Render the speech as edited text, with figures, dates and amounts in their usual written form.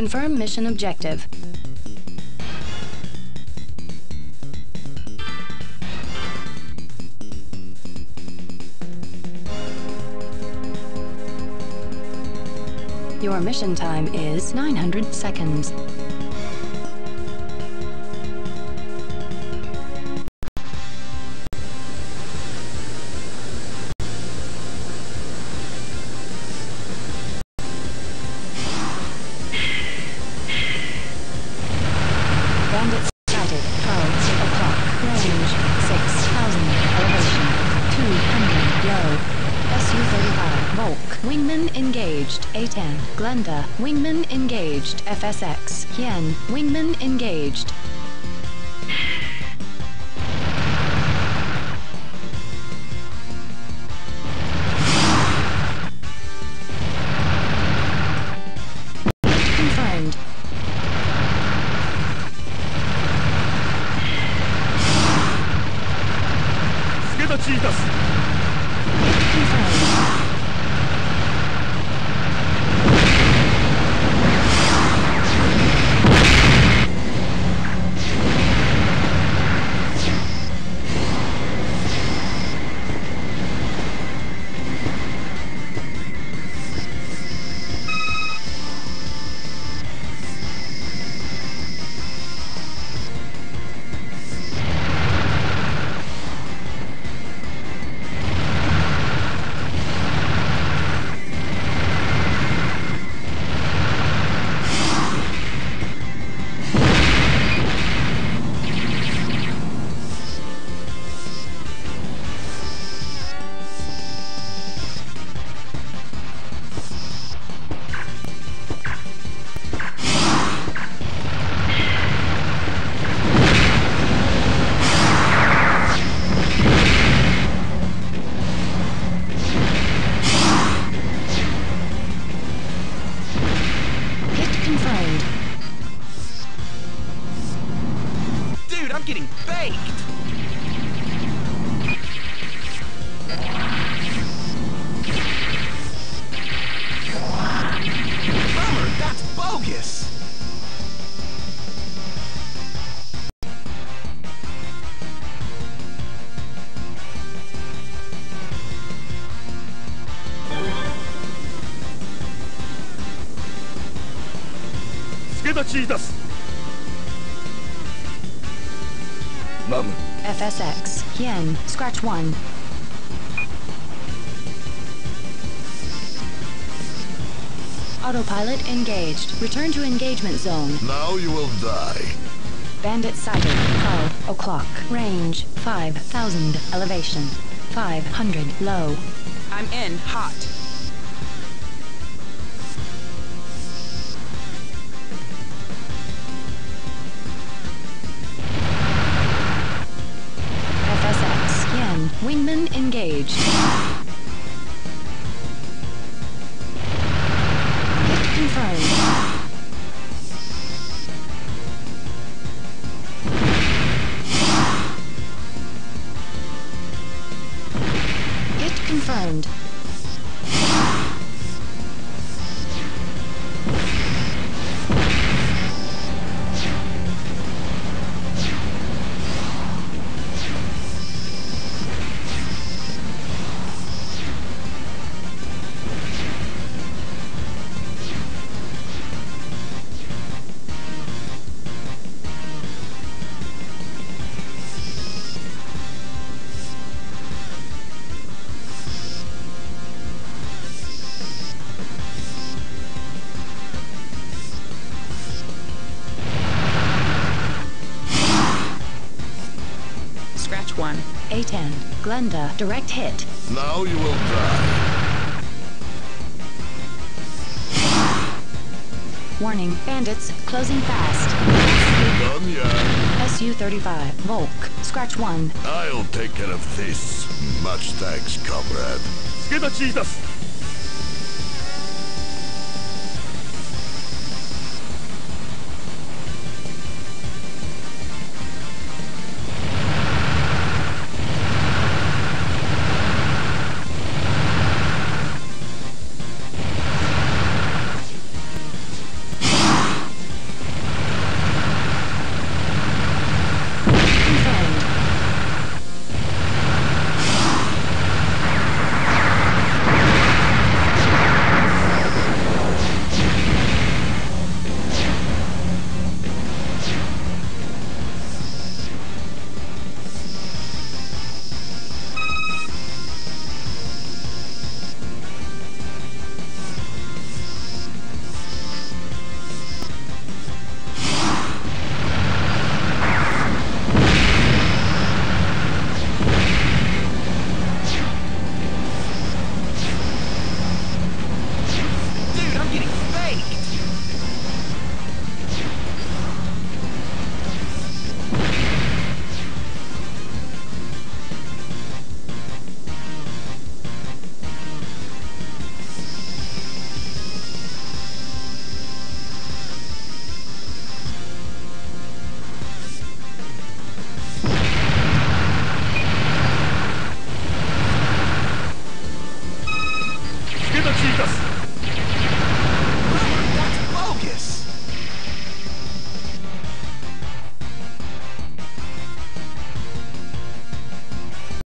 Confirm mission objective. Your mission time is 900 seconds. Wingman engaged, A10. Glenda, wingman engaged, FSX. Hien, wingman engaged. Confirmed. Confirmed. Dude, I'm getting baked! Bummer, that's bogus! FSX, Hien, scratch 1. Autopilot engaged. Return to engagement zone. Now you will die. Bandit sighted. 12 o'clock. Range 5,000. Elevation 500. Low. I'm in. Hot. Wingman engaged. Confirmed. Get confirmed. A10, Glenda, direct hit. Now you will die. Warning, bandits closing fast. Done, yeah. SU-35, Volk, scratch 1. I'll take care of this. Much thanks, comrade.